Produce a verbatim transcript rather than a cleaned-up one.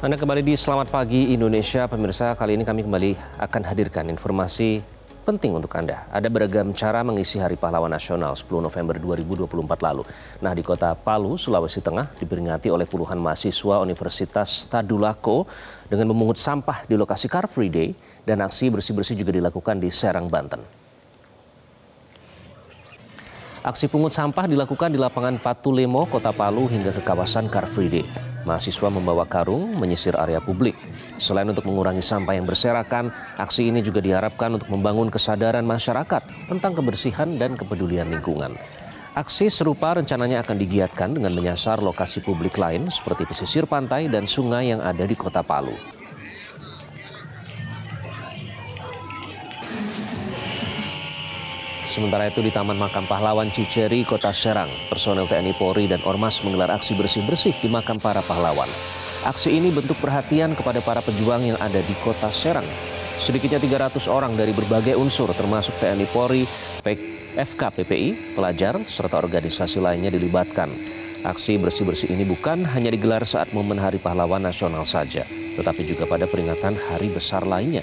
Anda kembali di Selamat Pagi Indonesia, pemirsa. Kali ini kami kembali akan hadirkan informasi penting untuk Anda. Ada beragam cara mengisi Hari Pahlawan Nasional sepuluh November dua ribu dua puluh empat lalu. Nah, di kota Palu, Sulawesi Tengah diperingati oleh puluhan mahasiswa Universitas Tadulako dengan memungut sampah di lokasi Car Free Day, dan aksi bersih-bersih juga dilakukan di Serang, Banten. Aksi pungut sampah dilakukan di lapangan Fatulemo, Kota Palu, hingga ke kawasan Car Free Day. Mahasiswa membawa karung menyisir area publik. Selain untuk mengurangi sampah yang berserakan, aksi ini juga diharapkan untuk membangun kesadaran masyarakat tentang kebersihan dan kepedulian lingkungan. Aksi serupa rencananya akan digiatkan dengan menyasar lokasi publik lain seperti pesisir pantai dan sungai yang ada di Kota Palu. Sementara itu di Taman Makam Pahlawan Ciceri, Kota Serang, personel T N I Polri dan Ormas menggelar aksi bersih-bersih di makam para pahlawan. Aksi ini bentuk perhatian kepada para pejuang yang ada di Kota Serang. Sedikitnya tiga ratus orang dari berbagai unsur termasuk T N I Polri, F K P P I, pelajar, serta organisasi lainnya dilibatkan. Aksi bersih-bersih ini bukan hanya digelar saat momen Hari Pahlawan Nasional saja, tetapi juga pada peringatan hari besar lainnya.